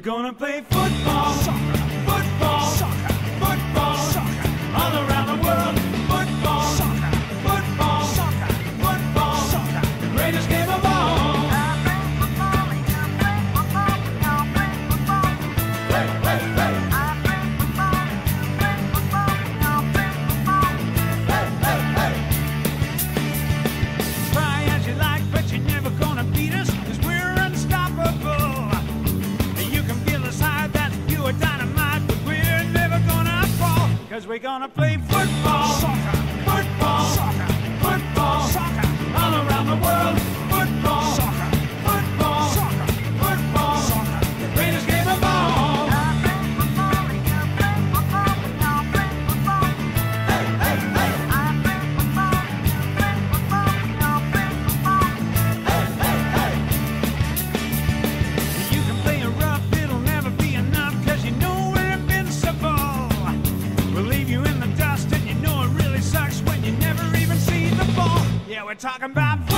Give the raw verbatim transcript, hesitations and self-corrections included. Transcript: We're gonna play football, soccer, football, soccer, football, soccer, all around the world. Football, soccer, football, soccer, football, soccer, the greatest game of all. I play football, I play football, I play football. Hey, hey, hey. I play football, I play football, I play football. Hey, hey, hey. Try as you like, but you're never gonna beat us, 'cause we're unstoppable. Dynamite, but we're never gonna fall, 'cause we're gonna play football, soccer, football, soccer, football, soccer, all around the world. Football, soccer, football, soccer, football, soccer, the greatest game of all. I play football, I play football, I play football. Hey, hey, hey. I play football, I play football, I play football. Hey, hey, hey. You can play a rough, it'll never be enough, 'cause you know we're invincible. We'll leave you in the dust, and you know it really sucks when you never even see the ball. Yeah, we're talking about